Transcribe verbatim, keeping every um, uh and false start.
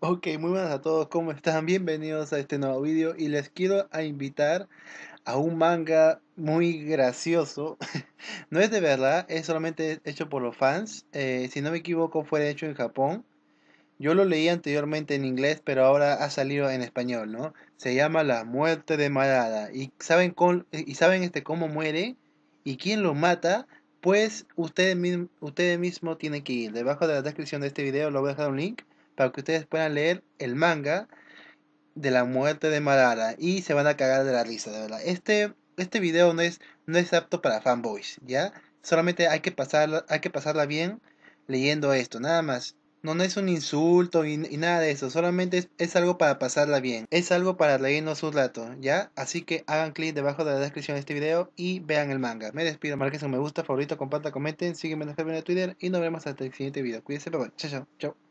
Ok, muy buenas a todos, ¿cómo están? Bienvenidos a este nuevo vídeo y les quiero a invitar a un manga muy gracioso. No es de verdad, es solamente hecho por los fans. Eh, si no me equivoco, fue hecho en Japón. Yo lo leí anteriormente en inglés, pero ahora ha salido en español, ¿no? Se llama La Muerte de Madara. ¿Y saben, con, y saben este, cómo muere? ¿Y quién lo mata? Pues ustedes mismos ustedes mismo tienen que ir. Debajo de la descripción de este video lo voy a dejar un link para que ustedes puedan leer el manga de La Muerte de Madara. Y se van a cagar de la risa, de verdad. Este, este video no es, no es apto para fanboys, ¿ya? Solamente hay que pasarla, hay que pasarla bien leyendo esto, nada más. No, no es un insulto y, y nada de eso, solamente es, es algo para pasarla bien. Es algo para reírnos un rato, ¿ya? Así que hagan clic debajo de la descripción de este video y vean el manga. Me despido, marquen su me gusta, favorito, compartan, comenten, sígueme en el canal de Twitter y nos vemos hasta el siguiente video. Cuídense, bye bye. Chao, chao, chao.